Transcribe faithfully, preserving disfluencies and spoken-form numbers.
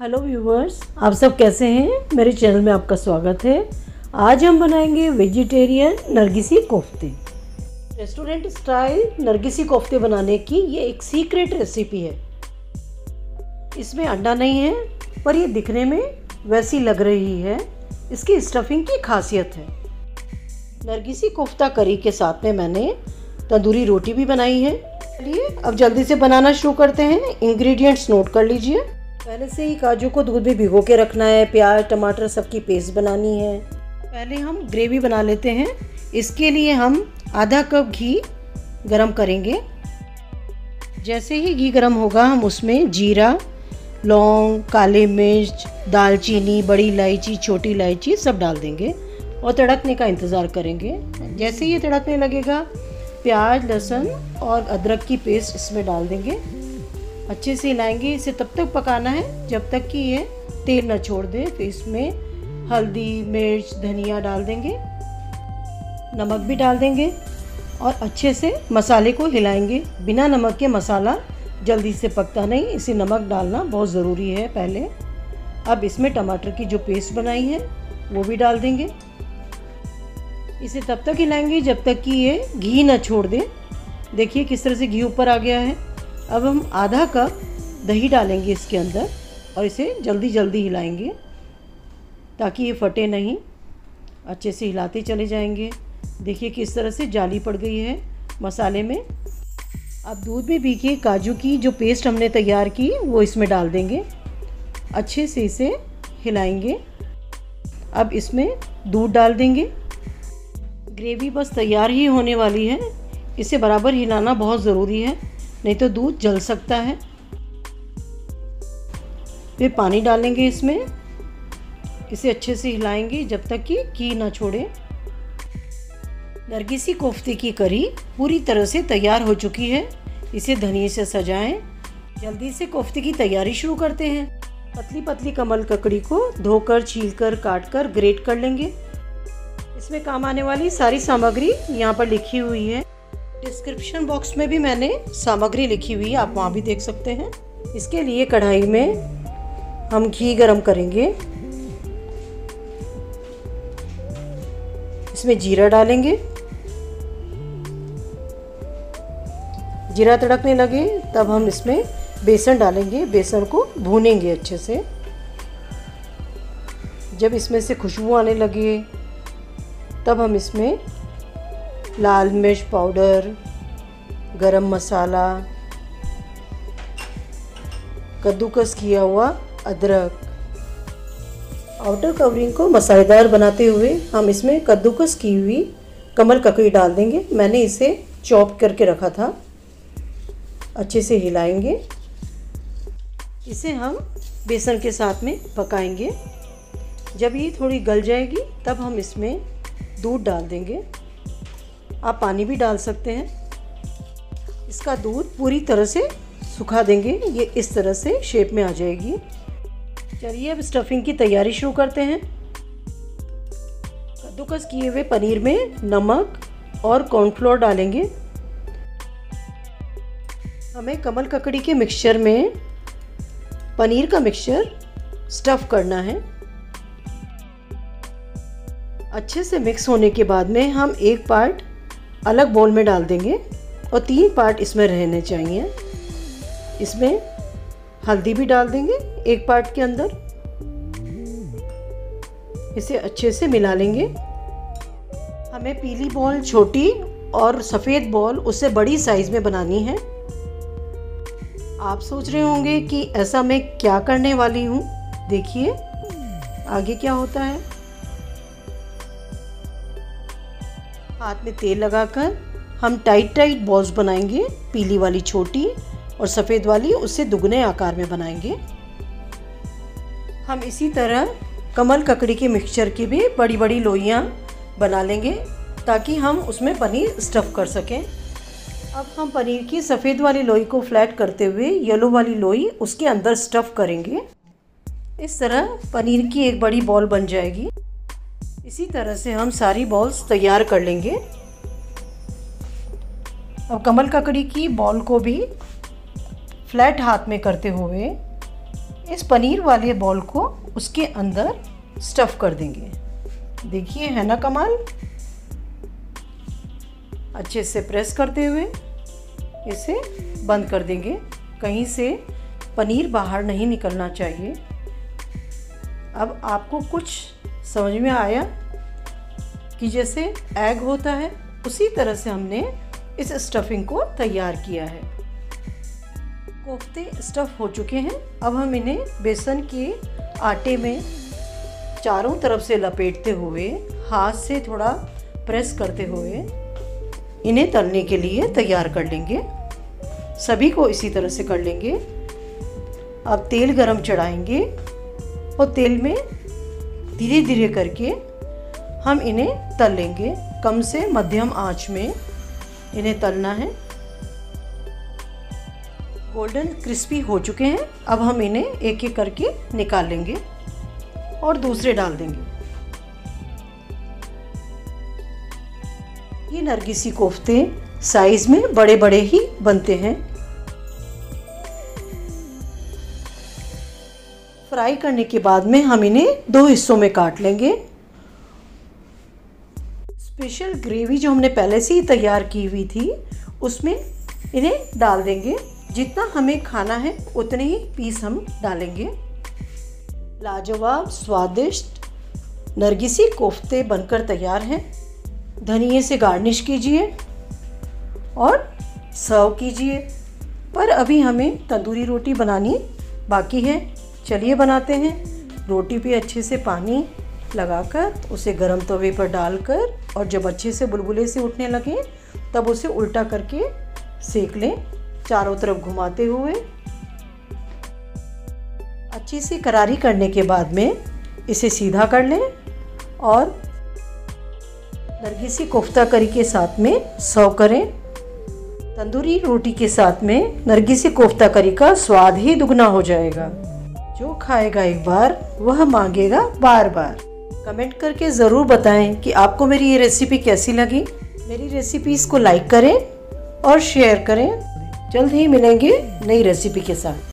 Hello viewers, आप सब कैसे हैं। मेरे चैनल में आपका स्वागत है। आज हम बनाएंगे वेजिटेरियन नरगिसी कोफ्ते। रेस्टोरेंट स्टाइल नरगिसी कोफ्ते बनाने की ये एक सीक्रेट रेसिपी है। इसमें अंडा नहीं है पर ये दिखने में वैसी लग रही है। इसकी स्टफिंग की खासियत है। नरगिसी कोफ्ता करी के साथ में मैंने तंदूरी रोटी भी बनाई है। चलिए अब जल्दी से बनाना शुरू करते हैं। इंग्रेडिएंट्स नोट कर लीजिए। पहले से ही काजू को दूध में भिगो के रखना है। प्याज टमाटर सबकी पेस्ट बनानी है। पहले हम ग्रेवी बना लेते हैं। इसके लिए हम आधा कप घी गरम करेंगे। जैसे ही घी गरम होगा हम उसमें जीरा, लौंग, काले मिर्च, दालचीनी, बड़ी इलायची, छोटी इलायची सब डाल देंगे और तड़कने का इंतज़ार करेंगे। जैसे ही ये तड़कने लगेगा प्याज, लहसुन और अदरक की पेस्ट इसमें डाल देंगे। अच्छे से हिलाएंगे। इसे तब तक पकाना है जब तक कि ये तेल ना छोड़ दे। तो इसमें हल्दी, मिर्च, धनिया डाल देंगे, नमक भी डाल देंगे और अच्छे से मसाले को हिलाएंगे। बिना नमक के मसाला जल्दी से पकता नहीं, इसे नमक डालना बहुत ज़रूरी है पहले। अब इसमें टमाटर की जो पेस्ट बनाई है वो भी डाल देंगे। इसे तब तक हिलाएंगे जब तक कि ये घी ना छोड़ दे। देखिए किस तरह से घी ऊपर आ गया है। अब हम आधा कप दही डालेंगे इसके अंदर और इसे जल्दी जल्दी हिलाएंगे ताकि ये फटे नहीं। अच्छे से हिलाते चले जाएंगे। देखिए किस तरह से जाली पड़ गई है मसाले में। अब दूध में भीगे काजू की जो पेस्ट हमने तैयार की वो इसमें डाल देंगे। अच्छे से इसे हिलाएंगे। अब इसमें दूध डाल देंगे। ग्रेवी बस तैयार ही होने वाली है। इसे बराबर हिलाना बहुत ज़रूरी है, नहीं तो दूध जल सकता है। फिर पानी डालेंगे इसमें। इसे अच्छे से हिलाएंगे जब तक कि घी ना छोड़े। नरगिसी कोफ्ते की करी पूरी तरह से तैयार हो चुकी है। इसे धनिए से सजाएं। जल्दी से कोफ्ते की तैयारी शुरू करते हैं। पतली पतली कमल ककड़ी को धोकर, छीलकर, काटकर ग्रेट कर लेंगे। इसमें काम आने वाली सारी सामग्री यहाँ पर लिखी हुई है। डिस्क्रिप्शन बॉक्स में भी मैंने सामग्री लिखी हुई है, आप वहाँ भी देख सकते हैं। इसके लिए कढ़ाई में हम घी गरम करेंगे। इसमें जीरा डालेंगे। जीरा तड़कने लगे तब हम इसमें बेसन डालेंगे। बेसन को भूनेंगे अच्छे से। जब इसमें से खुशबू आने लगे तब हम इसमें लाल मिर्च पाउडर, गरम मसाला, कद्दूकस किया हुआ अदरक। आउटर कवरिंग को मसालेदार बनाते हुए हम इसमें कद्दूकस की हुई कमल ककड़ी डाल देंगे। मैंने इसे चॉप करके रखा था। अच्छे से हिलाएंगे। इसे हम बेसन के साथ में पकाएंगे। जब ये थोड़ी गल जाएगी तब हम इसमें दूध डाल देंगे। आप पानी भी डाल सकते हैं। इसका दूध पूरी तरह से सुखा देंगे। ये इस तरह से शेप में आ जाएगी। चलिए अब स्टफिंग की तैयारी शुरू करते हैं। कद्दूकस किए हुए पनीर में नमक और कॉर्नफ्लोर डालेंगे। हमें कमल ककड़ी के मिक्सचर में पनीर का मिक्सचर स्टफ़ करना है। अच्छे से मिक्स होने के बाद में हम एक पार्ट अलग बाउल में डाल देंगे और तीन पार्ट इसमें रहने चाहिए। इसमें हल्दी भी डाल देंगे एक पार्ट के अंदर। इसे अच्छे से मिला लेंगे। हमें पीली बॉल छोटी और सफ़ेद बॉल उससे बड़ी साइज़ में बनानी है। आप सोच रहे होंगे कि ऐसा मैं क्या करने वाली हूँ। देखिए आगे क्या होता है। हाथ में तेल लगाकर हम टाइट टाइट बॉल्स बनाएंगे। पीली वाली छोटी और सफ़ेद वाली उससे दुगने आकार में बनाएंगे। हम इसी तरह कमल ककड़ी के मिक्सचर की भी बड़ी बड़ी लोइयाँ बना लेंगे ताकि हम उसमें पनीर स्टफ़ कर सकें। अब हम पनीर की सफ़ेद वाली लोई को फ्लैट करते हुए येलो वाली लोई उसके अंदर स्टफ़ करेंगे। इस तरह पनीर की एक बड़ी बॉल बन जाएगी। इसी तरह से हम सारी बॉल्स तैयार कर लेंगे। अब कमल ककड़ी की बॉल को भी फ्लैट हाथ में करते हुए इस पनीर वाले बॉल को उसके अंदर स्टफ़ कर देंगे। देखिए है ना कमाल, अच्छे से प्रेस करते हुए इसे बंद कर देंगे, कहीं से पनीर बाहर नहीं निकलना चाहिए। अब आपको कुछ समझ में आया कि जैसे एग होता है उसी तरह से हमने इस स्टफिंग को तैयार किया है। कोफ्ते स्टफ़ हो चुके हैं, अब हम इन्हें बेसन के आटे में चारों तरफ से लपेटते हुए हाथ से थोड़ा प्रेस करते हुए इन्हें तलने के लिए तैयार कर लेंगे। सभी को इसी तरह से कर लेंगे। अब तेल गरम चढ़ाएंगे और तेल में धीरे धीरे करके हम इन्हें तल लेंगे। कम से मध्यम आंच में इन्हें तलना है। गोल्डन क्रिस्पी हो चुके हैं, अब हम इन्हें एक एक करके निकाल लेंगे और दूसरे डाल देंगे। ये नरगिसी कोफ्ते साइज में बड़े बड़े ही बनते हैं। फ्राई करने के बाद में हम इन्हें दो हिस्सों में काट लेंगे। स्पेशल ग्रेवी जो हमने पहले से ही तैयार की हुई थी उसमें इन्हें डाल देंगे। जितना हमें खाना है उतने ही पीस हम डालेंगे। लाजवाब स्वादिष्ट नरगिसी कोफ्ते बनकर तैयार हैं। धनिए से गार्निश कीजिए और सर्व कीजिए। पर अभी हमें तंदूरी रोटी बनानी बाकी है, चलिए बनाते हैं। रोटी पे अच्छे से पानी लगाकर उसे गरम तवे पर डालकर और जब अच्छे से बुलबुले से उठने लगें तब उसे उल्टा करके सेक लें, चारों तरफ घुमाते हुए। अच्छी सी करारी करने के बाद में इसे सीधा कर लें और नरगिसी कोफ्ता करी के साथ में सर्व करें। तंदूरी रोटी के साथ में नरगिसी कोफ्ता करी का स्वाद ही दुगना हो जाएगा। जो खाएगा एक बार वह मांगेगा बार बार। कमेंट करके ज़रूर बताएं कि आपको मेरी ये रेसिपी कैसी लगी। मेरी रेसिपीज़ को लाइक करें और शेयर करें। जल्द ही मिलेंगे नई रेसिपी के साथ।